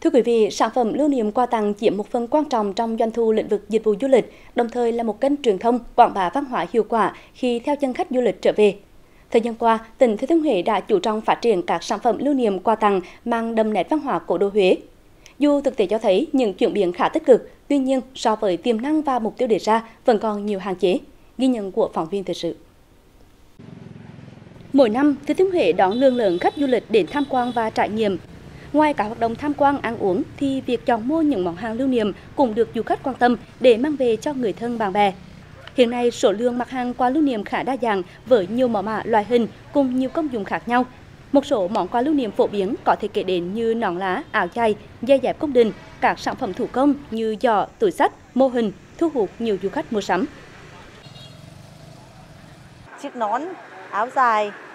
Thưa quý vị, sản phẩm lưu niệm quà tặng chiếm một phần quan trọng trong doanh thu lĩnh vực dịch vụ du lịch, đồng thời là một kênh truyền thông quảng bá văn hóa hiệu quả khi theo chân khách du lịch trở về. Thời gian qua, tỉnh Thừa Thiên Huế đã chú trọng phát triển các sản phẩm lưu niệm quà tặng mang đậm nét văn hóa cổ đô Huế. Dù thực tế cho thấy những chuyển biến khá tích cực, tuy nhiên so với tiềm năng và mục tiêu đề ra vẫn còn nhiều hạn chế. Ghi nhận của phóng viên thời sự. Mỗi năm, Thừa Thiên Huế đón lượng lớn khách du lịch đến tham quan và trải nghiệm. Ngoài các hoạt động tham quan, ăn uống thì việc chọn mua những món hàng lưu niệm cũng được du khách quan tâm để mang về cho người thân bạn bè. Hiện nay, số lượng mặt hàng quà lưu niệm khá đa dạng với nhiều mẫu mã, loại hình cùng nhiều công dụng khác nhau. Một số món quà lưu niệm phổ biến có thể kể đến như nón lá, áo dài, dây dép công đình, các sản phẩm thủ công như giỏ, túi xách, mô hình thu hút nhiều du khách mua sắm. Chiếc nón, áo dài